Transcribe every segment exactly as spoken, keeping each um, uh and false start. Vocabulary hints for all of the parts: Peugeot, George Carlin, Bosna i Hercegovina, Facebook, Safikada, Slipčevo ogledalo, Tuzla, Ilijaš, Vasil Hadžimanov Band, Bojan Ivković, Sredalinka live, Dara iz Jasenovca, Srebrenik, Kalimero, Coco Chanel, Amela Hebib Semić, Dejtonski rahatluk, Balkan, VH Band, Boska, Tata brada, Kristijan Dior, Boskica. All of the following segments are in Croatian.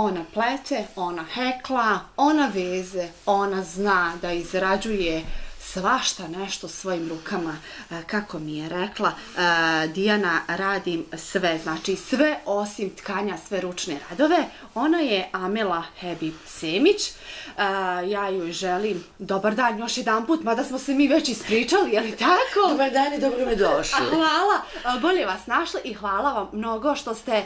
ona pleće, ona hekla, ona veze, ona zna da izrađuje svašta nešto svojim rukama. Kako mi je rekla Dijana, radim sve, znači sve osim tkanja, sve ručne radove. Ona je Amela Hebib Semić. Ja joj želim dobar dan još jedan put, mada smo se mi već ispričali, je li tako? Dobar dan i dobro me došli. Hvala, bolje vas našli i hvala vam mnogo što ste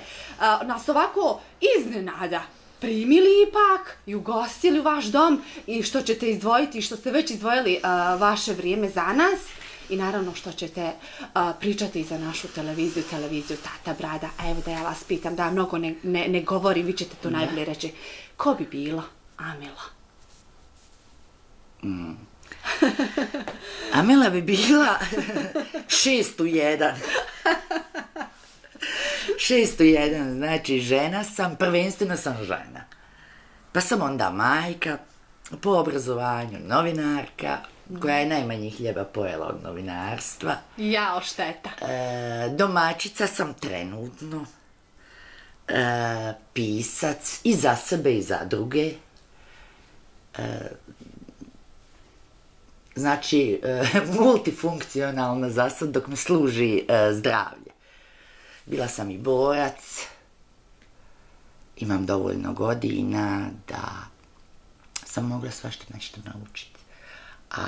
nas ovako iznenada primili ipak i ugostili u vaš dom i što ćete izdvojiti i što ste već izdvojili vaše vrijeme za nas i naravno što ćete pričati i za našu televiziju, televiziju Tata Brada. A evo da ja vas pitam, da mnogo ne govorim, vi ćete to najbolje reći. Ko bi bila Amela? Amela bi bila šest u jedan. šest u jedan, znači žena sam, prvenstveno sam žena. Pa sam onda majka, po obrazovanju novinarka, koja je najmanje hljeba pojela od novinarstva. Jao, šteta. Domaćica sam trenutno, pisac i za sebe i za druge. Znači, multifunkcionalna za sad dok me služi zdravlje. Bila sam i borac, imam dovoljno godina da sam mogla svašta nešto naučiti. A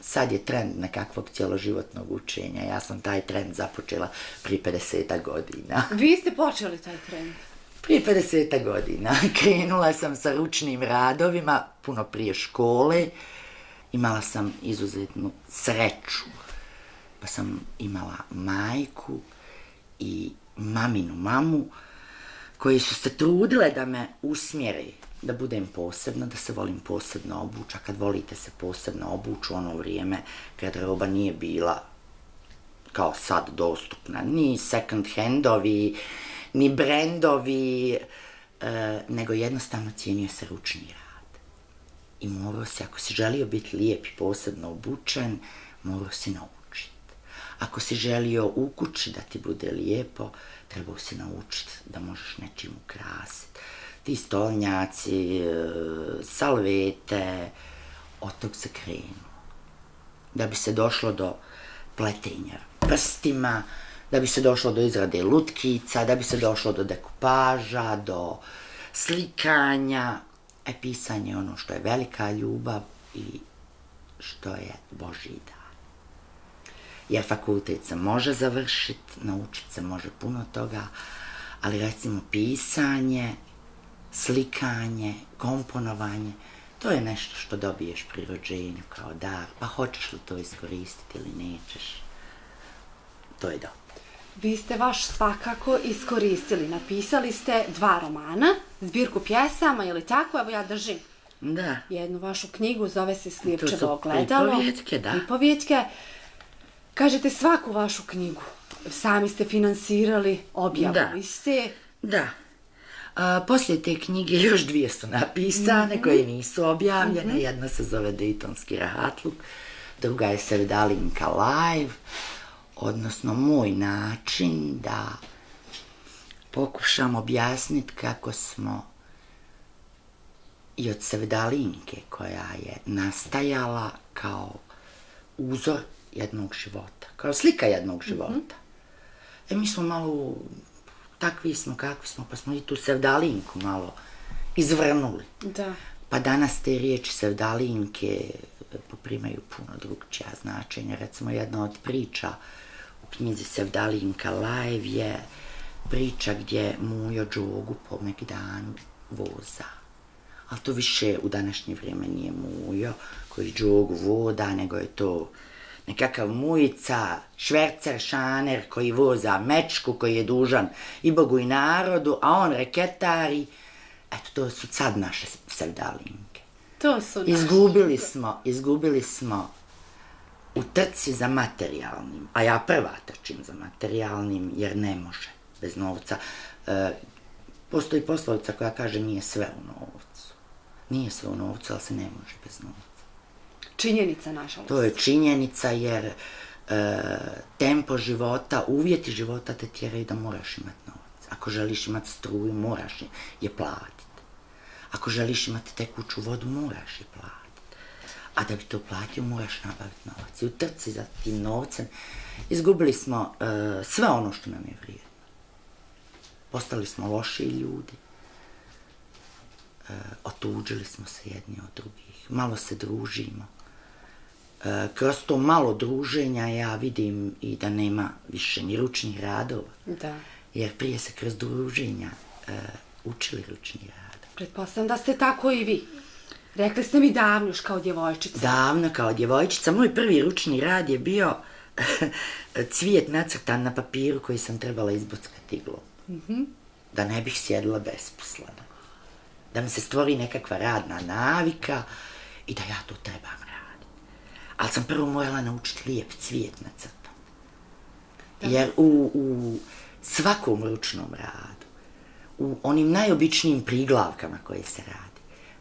sad je trend nekakvog cijeloživotnog učenja. Ja sam taj trend započela prije pedeset godina. Vi ste počeli taj trend? Prije pedeset godina. Krenula sam sa ručnim radovima, puno prije škole. Imala sam izuzetnu sreću. Pa sam imala majku i maminu mamu koji su se trudile da me usmjere, da budem posebna, da se volim posebno obući, a kad volite se posebno obući u ono vrijeme kad roba nije bila kao sad dostupna, ni second handovi, ni brendovi, nego jednostavno cijenio se ručni rad. I morao se, ako si želio biti lijep i posebno obučen, morao si naučiti. Ako si želio u kući da ti bude lijepo, trebao si naučiti da možeš nečim ukrasiti. Ti stolnjaci, salvete, od tog se krenuo. Da bi se došlo do pletenja prstima, da bi se došlo do izrade lutkica, da bi se došlo do dekupaža, do slikanja. E, pisanje je ono što je velika ljubav i što je Božji dar. Jer fakultet se može završiti, naučiti se može puno toga, ali recimo pisanje, slikanje, komponovanje, to je nešto što dobiješ pri rođenju kao dar, pa hoćeš li to iskoristiti ili nećeš, to je dobro. Vi ste vaš svakako iskoristili, napisali ste dva romana, zbirku pjesama ili tako, evo ja držim jednu vašu knjigu, zove se Slipčevo ogledalo. Pripovjetke, da. Pripovjetke. Kažete, svaku vašu knjigu sami ste finansirali, objavili ste. Da. Poslije te knjige još dvije su napisane, koje nisu objavljene. Jedna se zove Dejtonski rahatluk, druga je Sredalinka live, odnosno moj način da pokušam objasniti kako smo i od Sredalinke, koja je nastajala kao uzor jednog života, kao slika jednog života. E, mi smo malo, takvi smo, kakvi smo, pa smo i tu Sredalinku malo izvrnuli. Pa danas te riječi Sredalinke poprimaju puno drugčija značenja. Recimo, jedna od priča u knjizi Sredalinka live je priča gdje Mujo Džogu po Megdanu voza. Ali to više u današnje vrijeme nije Mujo koji Džogu voda, nego je to nekakav mujica, švercer, šaner koji voza mečku, koji je dužan i Bogu i narodu, a on reketari. Eto, to su sad naše Sredalinke. To su naše. Izgubili smo, izgubili smo u trci za materijalnim, a ja prva trčim za materijalnim, jer ne može bez novca. Postoji poslovica koja kaže nije sve u novcu. Nije sve u novcu, ali se ne može bez novca. Činjenica, nažalost. To je činjenica, jer tempo života, uvjeti života te tjeraju da moraš imati novac. Ako želiš imati struju, moraš je platiti. Ako želiš imati tekuću vodu, moraš je platiti. A da bi to platio, moraš nabaviti novac. I u trci za tim novcem izgubili smo sve ono što nam je vrijedno. Postali smo loši ljudi. Otuđili smo se jedni od drugih. Malo se družimo. Kroz to malo druženja ja vidim i da nema više ni ručnih radova. Jer prije se kroz druženja učili ručni rad. Pretpostavljam da ste tako i vi. Rekli ste mi davno još kao djevojčica. Davno kao djevojčica. Moj prvi ručni rad je bio cvijet nacrtan na papiru koji sam trebala izbockati iglom. Da ne bih sjedila besposlena. Da mi se stvori nekakva radna navika i da ja to trebam raditi. Ali sam prvo morala naučiti lijep cvijet nacrtan. Jer u svakom ručnom radu, u onim najobičnijim priglavkama koje se radi,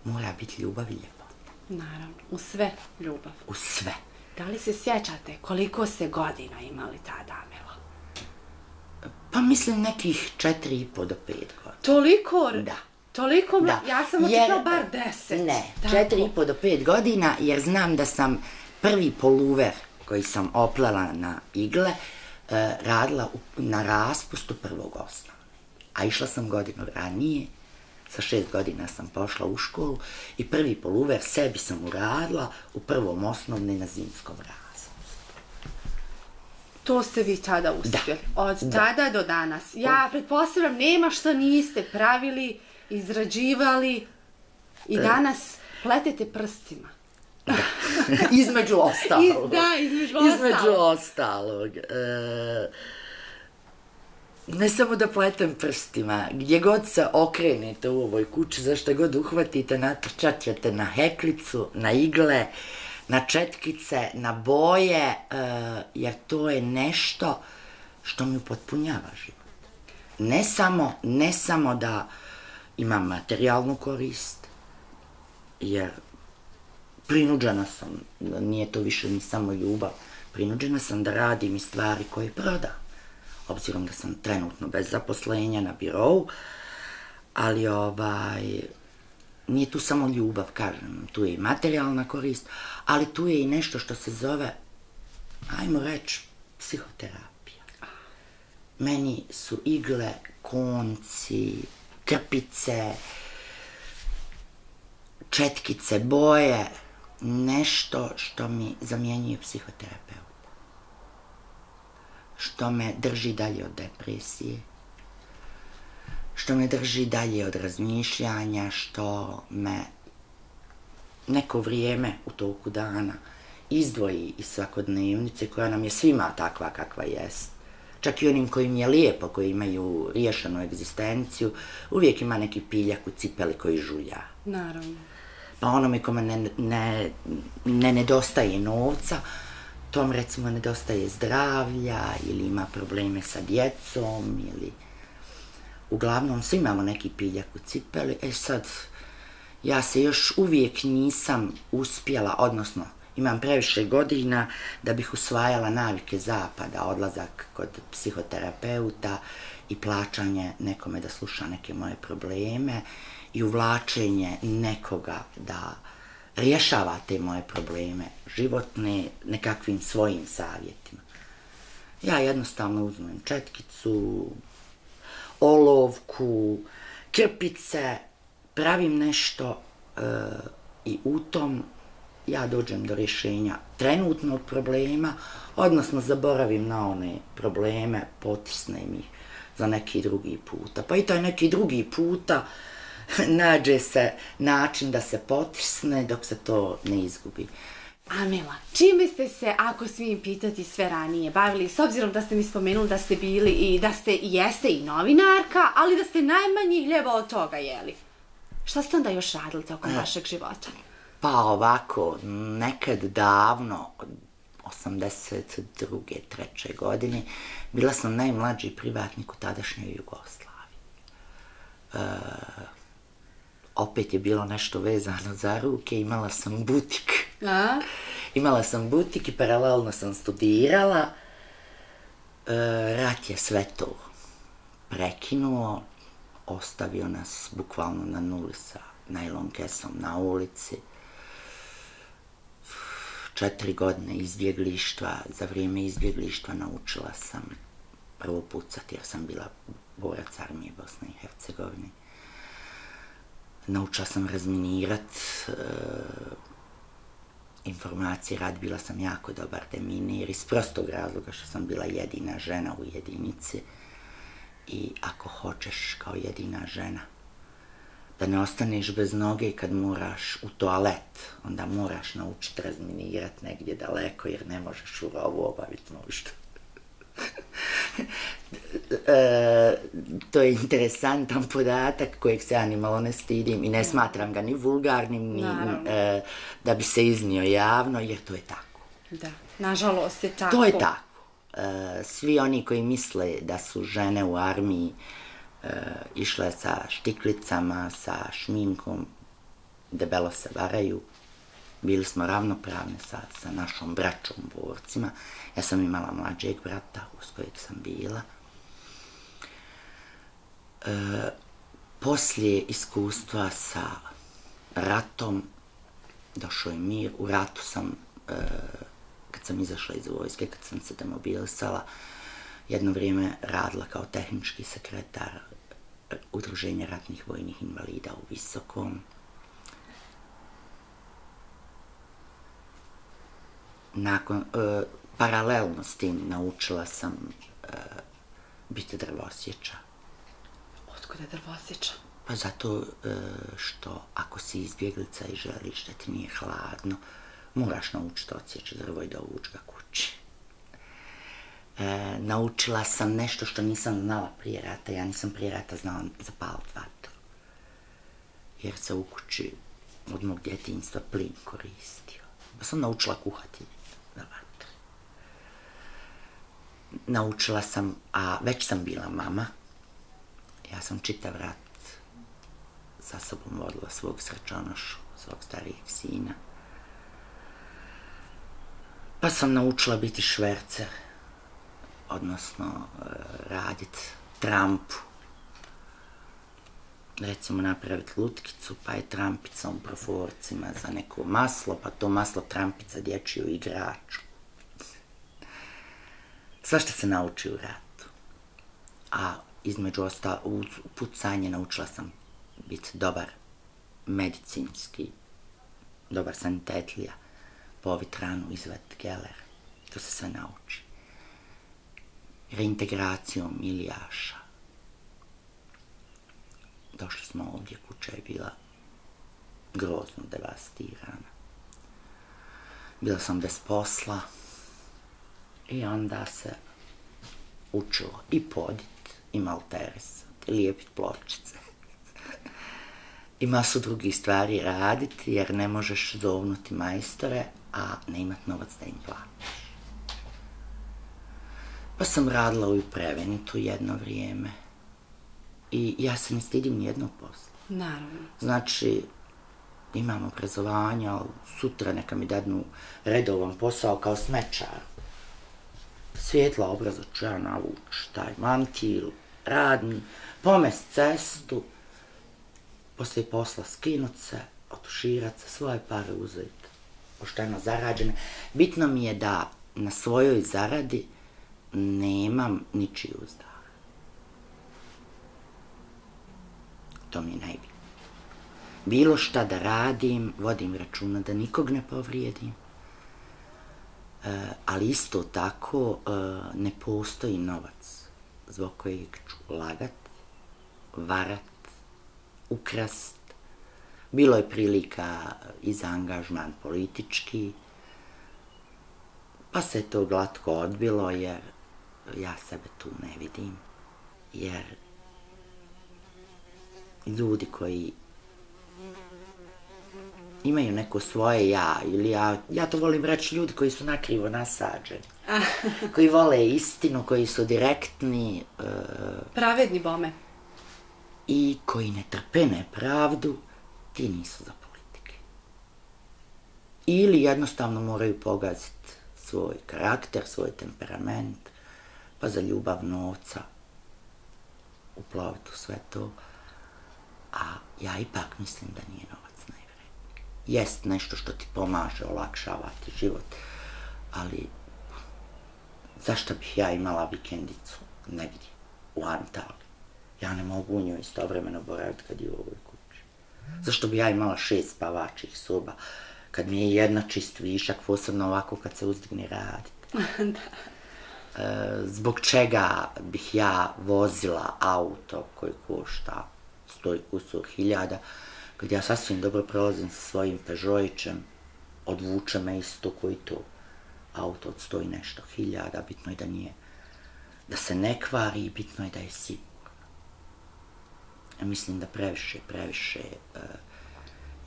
mora biti ljubav i ljepota. Naravno, u sve ljubav. U sve. Da li se sjećate koliko ste godina imali tada, Amela? Pa mislim nekih četiri i po do pet godina. Toliko? Da. Toliko? Ja sam očekala bar deset. Ne, četiri i po do pet godina, jer znam da sam prvi poluver koji sam oplela na igle radila na raspustu prvog osna. A išla sam godinu ranije, sa šest godina sam pošla u školu i prvi poluver sebi sam uradila u prvom osnovne na zimskom razu. To ste vi tada uspjeli? Od tada do danas. Ja pretpostavljam, nema što niste pravili, izrađivali i danas pletete prstima. Između ostalog. Da, između ostalog. Između ostalog. Ne samo da pletem prstima, gdje god se okrenete u ovoj kući, za što god uhvatite, natrčat ćete na heklicu, na igle, na četkice, na boje, jer to je nešto što mi upotpunjava život. Ne samo, ne samo da imam materijalnu korist, jer prinuđena sam, nije to više ni samo ljubav, prinuđena sam da radim i stvari koje prodam. Obzirom da sam trenutno bez zaposlenja na birovu, ali ovaj, nije tu samo ljubav, kažem, tu je i materijalna korist, ali tu je i nešto što se zove, ajmo reći, psihoterapija. Meni su igle, konci, krpice, četkice, boje, nešto što mi zamjenjuje psihoterapeuta. Što me drži dalje od depresije, što me drži dalje od razmišljanja, što me neko vrijeme u toku dana izdvoji iz svakodnevnice koja nam je svima takva kakva jest. Čak i onim kojim je lijepo, koji imaju riješenu egzistenciju, uvijek ima neki piljak u cipeli koji žulja. Naravno. Pa onome kome ne nedostaje novca, tom, recimo, nedostaje zdravlja ili ima probleme sa djecom ili... Uglavnom, svi imamo neki piljak u cipeli. E sad, ja se još uvijek nisam uspjela, odnosno, imam previše godina da bih usvajala navike zapada, odlazak kod psihoterapeuta i plaćanje nekome da sluša neke moje probleme i uvlačenje nekoga da rješava te moje probleme životne nekakvim svojim savjetima. Ja jednostavno uzmem četkicu, olovku, krpice, pravim nešto i u tom ja dođem do rješenja trenutnog problema, odnosno zaboravim na one probleme, potisnem ih za neki drugi puta. Pa i taj neki drugi puta nađe se način da se potisne dok se to ne izgubi. Amela, čime ste se, ako smijem pitati, sve ranije bavili, s obzirom da ste mi spomenuli da ste bili i da ste i jeste i novinarka, ali da ste najmanje hljeba od toga jeli? Šta ste onda još radili tokom vašeg života? Pa ovako, nekad davno, osamdeset druge treće godine, bila sam najmlađi privatnik u tadašnjoj Jugoslaviji. Opet je bilo nešto vezano za ruke, imala sam butik. Imala sam butik i paralelno sam studirala. Rat je sve to prekinuo, ostavio nas bukvalno na nuli sa najlon kesom na ulici, četiri godine izbjeglištva. Za vrijeme izbjeglištva naučila sam prvo pucati, jer sam bila borac armije Bosne i Hercegovine. Naučila sam razminirati informacije, rad, bila sam jako dobar deminir iz prostog razloga što sam bila jedina žena u jedinici i ako hoćeš kao jedina žena da ne ostaneš bez noge i kad moraš u toalet, onda moraš naučiti razminirati negdje daleko jer ne možeš u rovu obaviti nuždu. To je interesantan podatak kojeg se ja ni malo ne stidim i ne smatram ga ni vulgarnim ni da bi se iznio javno, jer to je tako. Da, nažalost je tako. To je tako. Svi oni koji misle da su žene u armiji išle sa štiklicama, sa šminkom, debelo se varaju. Bili smo ravnopravne sa našom braćom borcima. Ja sam imala mlađeg brata uz kojeg sam bila. Poslije iskustva sa ratom došao je mir. U ratu sam, kad sam izašla iz vojske, kad sam se demobilisala, jedno vrijeme radila kao tehnički sekretar Udruženja ratnih vojnih invalida u Visokom. Paralelno s tim naučila sam biti drvosječa. Otkud je drvosječa? Pa zato što ako si izbjeglica i želiš da ti nije hladno, moraš naučiti odsjeći drvo i dovući ga kući. Naučila sam nešto što nisam znala prije rata. Ja nisam prije rata znala zapaliti vatru. Jer se u kući od mog djetinjstva plin koristio. Pa sam naučila kuhati na vatru. Naučila sam, a već sam bila mama. Ja sam čitav rat sa sobom vodila svog srčanošu, svog starijeg sina. Pa sam naučila biti švercer, odnosno raditi trampu. Recimo napraviti lutkicu, pa je trampicom u proforcima za neko maslo, pa to maslo trampica dječju igraču. Svašta se nauči u ratu. A između ostalo, u pucanju naučila sam biti dobar medicinski, dobar sanitetlija, povit ranu, izvaditi geler. To se sve nauči. Reintegracijom Ilijaša. Došli smo ovdje, kuća je bila grozno devastirana. Bila sam bez posla i onda se učilo i podit, i malterisat, i lijepit pločice. I masu drugih stvari raditi, jer ne možeš zovnuti majstore, a ne imat novac da im platiš. Pa sam radila u Prevenitu jedno vrijeme i ja se ne stidim nijednog posla. Naravno. Znači, imam obrazovanje, ali sutra neka mi dadnu redovan posao kao smečar. Svijetla obraza ću ja navući, taj mantil, radni, pomest cestu, poslije posla skinut se, otuširat se, svoje pare uzeti, pošteno zarađene. Bitno mi je da na svojoj zaradi nemam ničiji uzdah. To mi je najbitnije. Bilo šta da radim, vodim računa da nikog ne povrijedim, ali isto tako ne postoji novac zbog kojeg ću lagat, varat, ukrast. Bilo je prilika i za angažman politički, pa se to glatko odbilo jer ja sebe tu ne vidim, jer ljudi koji imaju neko svoje ja, ili ja, ja to volim reći, ljudi koji su nakrivo nasađeni, koji vole istinu, koji su direktni. Pravedni bome. I koji ne trpe nepravdu, ti nisu za politike. Ili jednostavno moraju pogaziti svoj karakter, svoj temperament, pa za ljubav novca uplaviti u sve to. a ja ipak mislim da nije novac najvredniji. Jest nešto što ti pomaže, olakšava ti život, ali zašto bih ja imala vikendicu negdje u Antaliji? Ja ne mogu u njoj istovremeno boraviti kad je u ovoj kući. Zašto bi ja imala šest spavačih soba kad mi je jedna čist višak, posebno ovako kad se uzdigne raditi? Zbog čega bih ja vozila auto koji košta sto kusur hiljada, kad ja sasvim dobro prolazim sa svojim Peugeotićem, odvuče me isto koji to. Auto od sto i nešto hiljada, bitno je da nije, da se ne kvari i bitno je da je sigurno. Mislim da previše, previše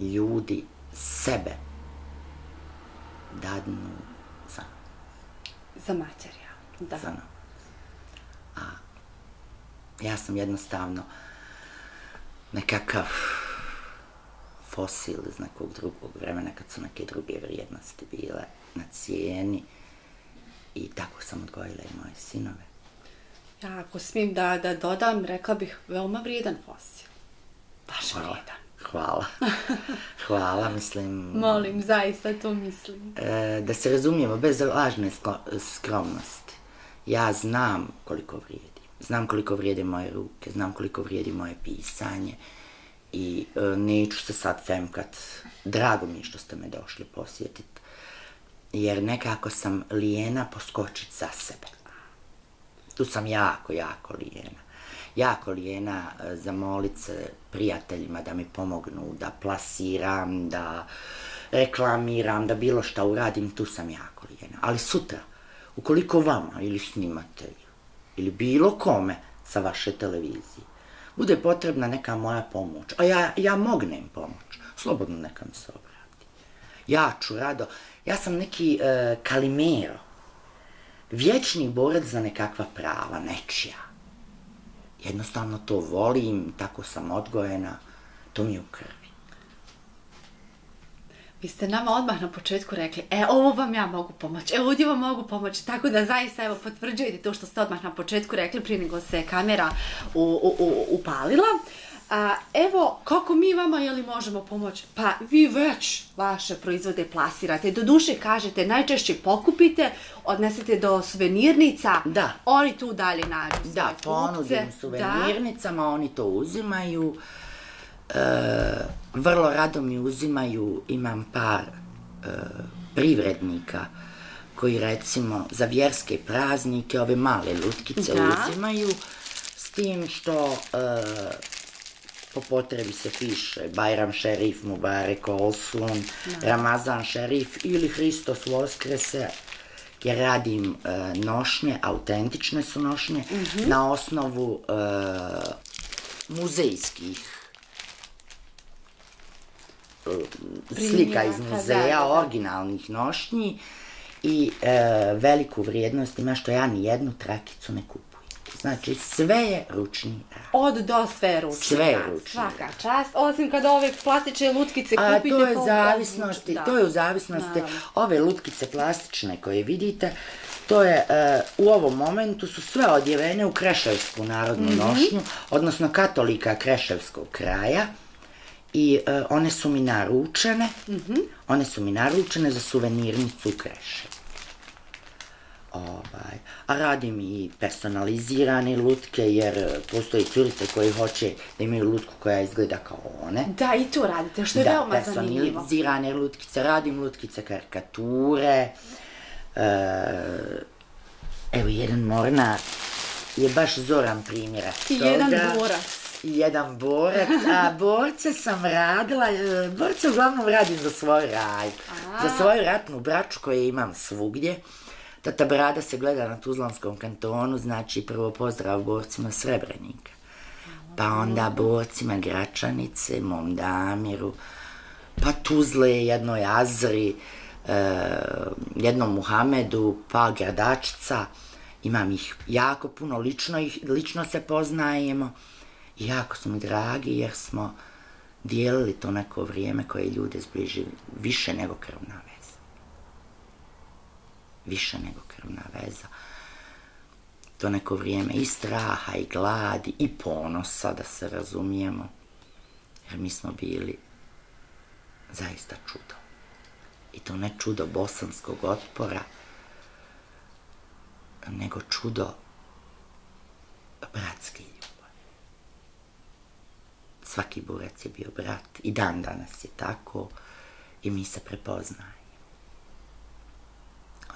ljudi sebe dadnu za novac. Za materijal, da. Za novac. A ja sam jednostavno nekakav fosil iz nekog drugog vremena, kad su neke druge vrijednosti bile na cijeni, i tako sam odgojila i moje sinove. Ja, ako smijem da dodam, rekla bih veoma vrijedan fosil. Baš vrijedan. Hvala. Hvala, mislim... Molim, zaista to mislim. Da se razumijemo, bez lažne skromnosti. Ja znam koliko vrijedim. Znam koliko vrijede moje ruke, znam koliko vrijedi moje pisanje. I neću se sad femkat. Drago mi je što ste me došli posjetiti. Jer nekako sam lijena poskočiti za sebe. Tu sam jako, jako lijena. Jako lijena zamoliti se prijateljima da mi pomognu, da plasiram, da reklamiram, da bilo šta uradim. Tu sam jako lijena. Ali sutra, ukoliko vama ili snimatelju ili bilo kome sa vaše televizije bude potrebna neka moja pomoć, a ja mognem pomoć, slobodno neka mi se obrati. Ja ću rado, ja sam neki Kalimero, vječni borac za nekakva prava, nečija. Jednostavno to volim, tako sam odgojena, to mi je u krvi. Vi ste nama odmah na početku rekli, e, ovo vam ja mogu pomoći, e, ovdje vam mogu pomoći, tako da zaista, evo, potvrđujete to što ste odmah na početku rekli prije nego se kamera upalila. Evo, kako mi vama, je li, možemo pomoći? Pa vi već vaše proizvode plasirate, do duše kažete, najčešće pokupite, odnesete do suvenirnica, oni tu dalje nađu svoje kupce. Da, ponudim suvenirnicama, oni to uzimaju. Vrlo rado mi uzimaju, imam par privrednika koji, recimo, za vjerske praznike ove male lutkice uzimaju, s tim što po potrebi se piše Bajram šerif, Mubarek Olsun, Ramazan šerif ili Hristos Voskrese, jer radim nošnje, autentične su nošnje, na osnovu muzejskih slika iz muzeja, originalnih nošnji, i veliku vrijednost ima što ja ni jednu trakicu ne kupujem. Znači, sve je ručni rad. Od do sve je ručni rad, svaka čast, osim kada ove plastične lutkice kupite. To je u zavisnosti, ove lutkice plastične koje vidite, to je, u ovom momentu su sve odjevene u kreševsku narodnu nošnju, odnosno katolika kreševskog kraja, i one su mi naručene, one su mi naručene za suvenirnicu Krešev. A radim i personalizirane lutke, jer postoji curice koji hoće da imaju lutku koja izgleda kao one. Da, i to radite, što je veoma zanimljivo. Da, personalizirane lutkice, radim lutkice karikature. Evo, jedan mornar je baš zoran primjerak toga. I jedan borac. I jedan borac, a borce sam radila, borce uglavnom radim za svoju raj, za svoju ratnu braću koju imam svugdje. Tata brada se gleda na Tuzlanskom kantonu, znači prvo pozdrav borcima Srebrenika, pa onda borcima Gračanice, mom Damiru, pa Tuzle, jednoj Azri, jednom Muhamedu, pa Gradačica, imam ih jako puno, lično se poznajemo. Jako su mi dragi, jer smo dijelili to neko vrijeme koje ljude zbliži više nego krvna veza. Više nego krvna veza. To neko vrijeme i straha, i gladi, i ponosa, da se razumijemo. jer mi smo bili zaista čudo. I to ne čudo bosanskog otpora, nego čudo bratske ljubavi. Svaki Burac je bio brat i dan danas je tako i mi se prepoznajemo.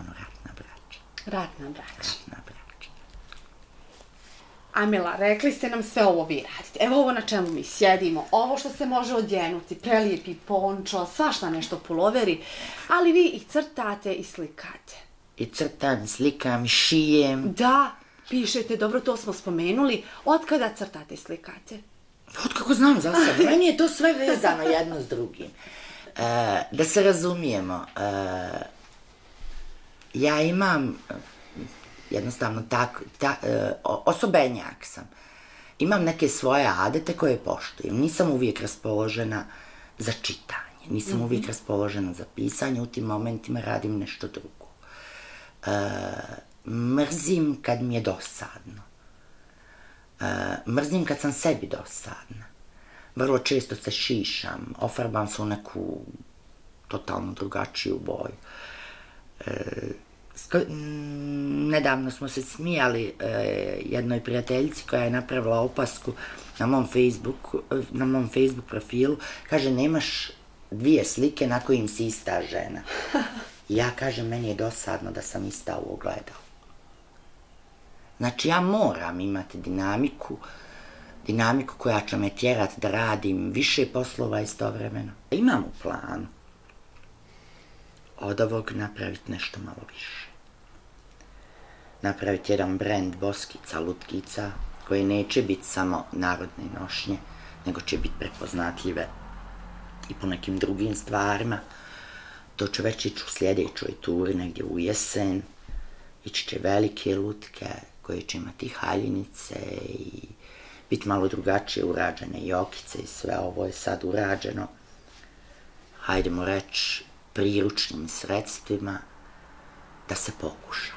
Ono, ratna braća. Ratna braća. Ratna braća. Amela, rekli ste nam sve ovo vi radite. Evo ovo na čemu mi sjedimo, ovo što se može odjenuti, prelijepi pončo, svašta nešto puloveri, ali vi i crtate i slikate. I crtam, slikam, šijem. Da, pišete, dobro, to smo spomenuli. Od kada crtate i slikate? Od kako znam za sad. Meni je to sve vezano jedno s drugim. Da se razumijemo, ja imam, jednostavno osobenjak sam, imam neke svoje adete koje poštujem. Nisam uvijek raspoložena za čitanje, nisam uvijek raspoložena za pisanje, u tim momentima radim nešto drugo. Mrzim kad mi je dosadno. Mrzim kad sam sebi dosadna. Vrlo često se šišam, ofarbam se u neku totalno drugačiju boju. Nedavno smo se smijali jednoj prijateljici koja je napravila opasku na mom Facebook profilu. Kaže, nemaš dvije slike na kojim si ista žena. Ja kažem, meni je dosadno da sam ista u ogledalu. Znači, ja moram imati dinamiku, dinamiku koja će me tjerati da radim više poslova istovremeno. Imam u planu od ovog napraviti nešto malo više. Napraviti jedan brend Boskica, lutkica, koje neće biti samo narodne nošnje, nego će biti prepoznatljive i po nekim drugim stvarima. To ću već ići u sljedećoj turi, negdje u jesen. Ići će velike lutke koje će imati haljinice i biti malo drugačije urađene jokice i sve ovo je sad urađeno, hajdemo reći, priručnim sredstvima da se pokuša.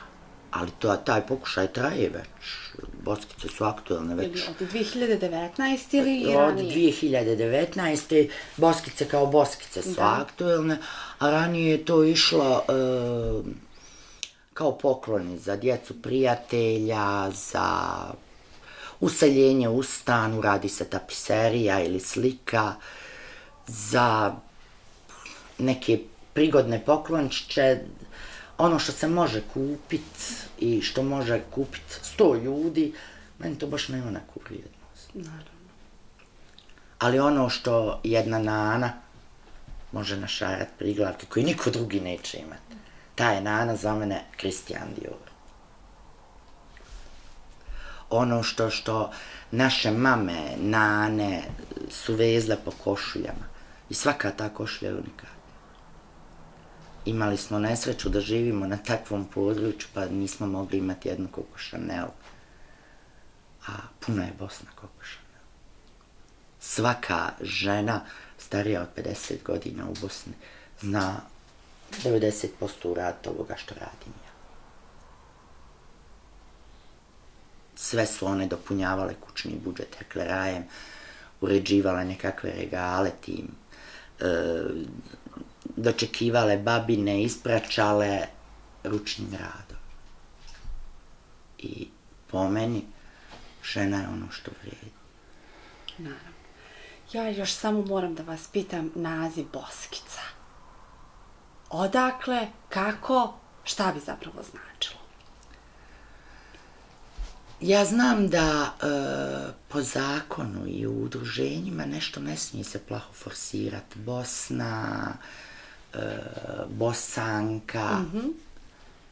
Ali taj pokušaj traje već. Boskice su aktualne već. Od dve hiljade devetnaeste ili ranije? Od dve hiljade devetnaeste Boskice kao Boskice su aktualne, a ranije je to išlo kao pokloni za djecu prijatelja, za useljenje u stan, uradi se tapiserija ili slika, za neke prigodne poklončiće. Ono što se može kupiti i što može kupiti sto ljudi, meni to baš nema neku vrijednost. Naravno. Ali ono što jedna nana može našarati priglavke koji niko drugi neće imati. Ta je nana za mene Kristijan Dior. Ono što što naše mame, nane su vezle po košuljama i svaka ta košulja je unikatna. Imali smo nesreću da živimo na takvom području, pa nismo mogli imati jednu Coco Chanel. A puno je Bosna Coco Chanel. Svaka žena starija od pedeset godina u Bosni zna devedeset posto urad ovoga što radim ja. Sve su one dopunjavale kućni budžet heklerajem, uređivale nekakve regale tim, dočekivale babine, ispraćale ručnim radom. I po meni, žena je ono što vrijedi. Naravno. Ja još samo moram da vas pitam naziv Boskica. Odakle, kako, šta bi zapravo značilo? Ja znam da po zakonu i u udruženjima nešto ne smije se plaho forsirati. Bosna, Bosanka.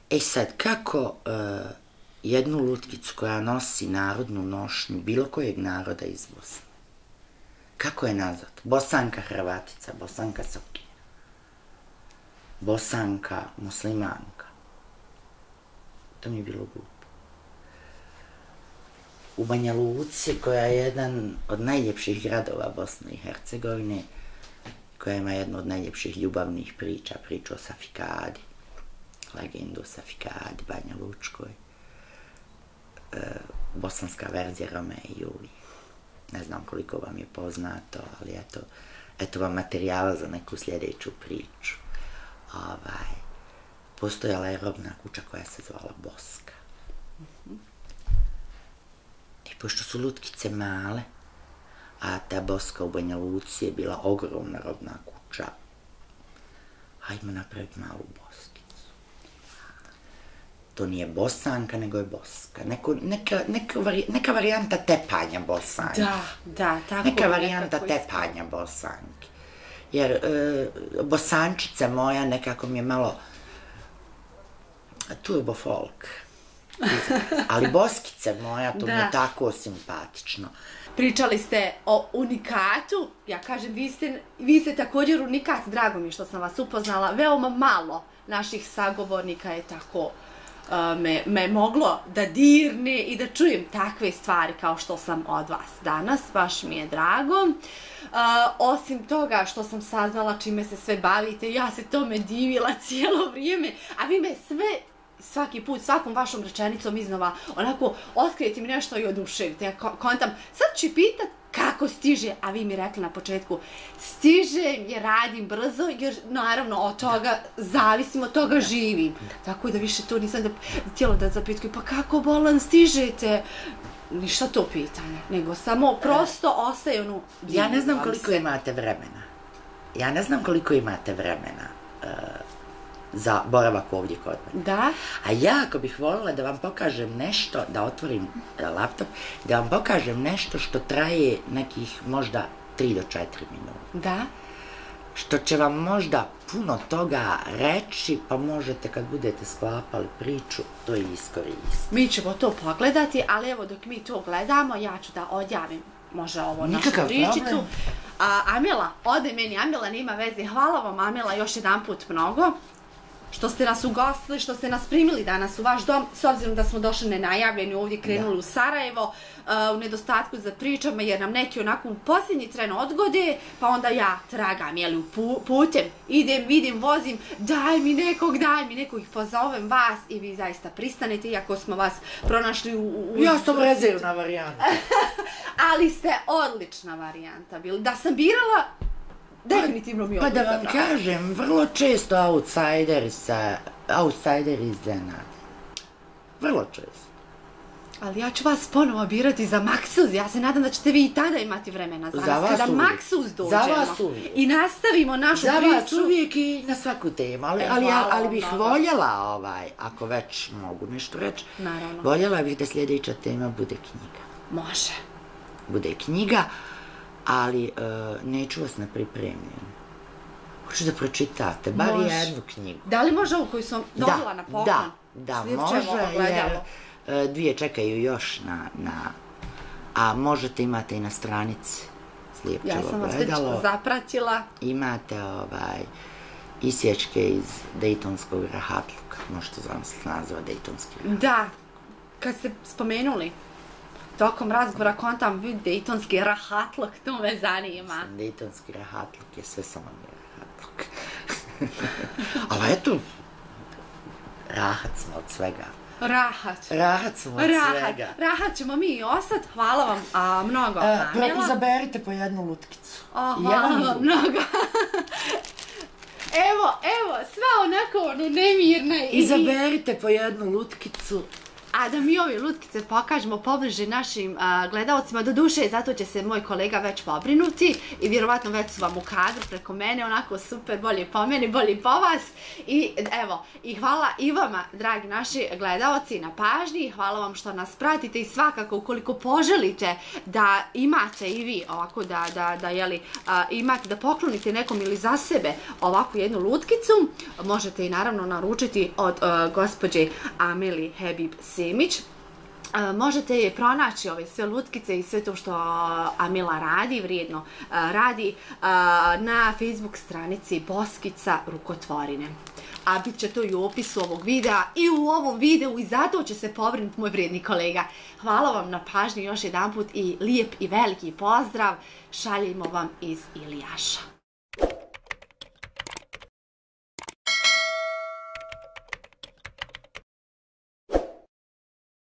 E sad, kako jednu lutkicu koja nosi narodnu nošnju bilo kojeg naroda iz Bosne, kako je nazvat? Bosanka Hrvatica, Bosanka Srpkinja, Bosanka Muslimanka. To mi je bilo glupo. U Banja Luci, koja je jedan od najljepših gradova Bosne i Hercegovine, koja ima jednu od najljepših ljubavnih priča, priču o Safikadi, legendu o Safikadi, Banja Lučkoj, bosanska verzija Romeo i Julije. ne znam koliko vam je poznato, ali eto, eto vam materijala za neku sljedeću priču. Postojala je robna kuća koja se zvala Boska. I pošto su lutkice male, a ta Boska u Banja Luci je bila ogromna robna kuća, hajmo napraviti malu Boskicu. To nije Bosanka, nego je Boska. Neka varijanta tepanja Bosanke. Da, da, tako. Neka varijanta tepanja Bosanke. Jer Bosančica moja nekako mi je malo turbo folk. Ali Boskica moja, to mi je tako simpatično. Pričali ste o unikatu, ja kažem, vi ste, vi ste također unikat, drago mi što sam vas upoznala, veoma malo naših sagovornika je tako me, me moglo da dirne i da čujem takve stvari kao što sam od vas danas, baš mi je drago. Osim toga što sam saznala čime se sve bavite, ja se tome divila cijelo vrijeme, a vi me sve svaki put, svakom vašom rečenicom iznova, onako, otkrijete mi nešto i oduševite. Ja kontam, sad ću pitat kako stiže, a vi mi rekli na početku, stižem jer radim brzo, jer naravno od toga zavisim, od toga živim. Tako da više to nisam htjela da zapitkuju, pa kako bolan stižete? Ništa to pitanje, nego samo prosto ostaje ono... Ja ne znam koliko imate vremena. Ja ne znam koliko imate vremena za boravak ovdje kod mene. Da. A ja ako bih voljela da vam pokažem nešto, da otvorim laptop, da vam pokažem nešto što traje nekih možda tri do četiri minuta. Da. Što će vam možda puno toga reći, pa možete kad budete sklapali priču, to i iskoristiti. Mi ćemo to pogledati, ali evo dok mi to gledamo, ja ću da odjavim možda ovo našu pričicu. Amela, ode meni, Amela nema veze. Hvala vam, Amela, još jedan put mnogo. Što ste nas ugostili, što ste nas primili danas u vaš dom, s obzirom da smo došli nenajavljeni ovdje, krenuli u Sarajevo, u nedostatku za pričama, jer nam neki onako u posljednji tren odgode, pa onda ja tragam, jel, putem, idem, vidim, vozim, daj mi nekog, daj mi nekog, pozovem vas i vi zaista pristanete, iako smo vas pronašli u... Ja sam rezervna varijanta. Ali ste odlična varijanta bili. Da sam birala... Definitivno mi je odlično. Pa da vam kažem, vrlo često outsideri iznenade. Vrlo često. Ali ja ću vas ponovo birati za Maksuz. Ja se nadam da ćete vi i tada imati vremena za nas. Kada Maksuz dođemo. Za vas uvijek. I nastavimo našu priču. Za vas uvijek i na svaku temu. Ali bih voljela, ako već mogu nešto reći, voljela bih da sljedeća tema bude knjiga. Može. Bude knjiga. Ali neću vas na pripremljenu. Hoću da pročitate, bar jednu knjigu. Da li može ovu koju sam dobila na poklon? Da, da, može, jer dvije čekaju još na... A možete, imate i na stranici Slipčevo ogledalo. Ja sam vas već zapratila. Imate isječke iz Dejtonskog rahatluka. Možete zamisliti nazva Dejtonski rahatluk. Da, kad ste spomenuli. Tokom razgovora kontam vidi Dejtonski rahatluk, to me zanima. Dejtonski rahatluk je sve samo mi rahatluk. Ali eto, rahat smo od svega. Rahat. Rahat smo od svega. Rahat ćemo mi i osad. Hvala vam mnogo, Amela. Izaberite po jednu lutkicu. Hvala vam mnogo. Evo, evo, sva onako nemirna i... Izaberite po jednu lutkicu. A da mi ove lutkice pokažemo pobliže našim gledalcima, do duše, zato će se moj kolega već pobrinuti i vjerovatno već su vam u kadru preko mene, onako super, bolje po meni, bolje po vas. I evo, i hvala i vama, dragi naši gledalci, na pažnji, hvala vam što nas pratite i svakako ukoliko poželite da imate i vi ovako, da jeli, imate, da poklonite nekom ili za sebe ovakvu jednu lutkicu, možete i naravno naručiti od gospođe Ameli Hebib Semić. Možete je pronaći, ove sve lutkice i sve to što Amela radi, vrijedno radi, na Facebook stranici Boskica rukotvorine. A bit će to i u opisu ovog videa i u ovom videu i zato će se pobrinuti moj vrijedni kolega. Hvala vam na pažnji još jedan put i lijep i veliki pozdrav šaljemo vam iz Ilijaša.